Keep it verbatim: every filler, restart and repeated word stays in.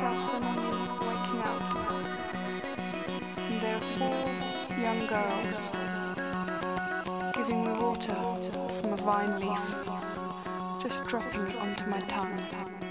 themselves than only waking up. And there are four young girls giving me water from a vine leaf, just dropping it onto my tongue.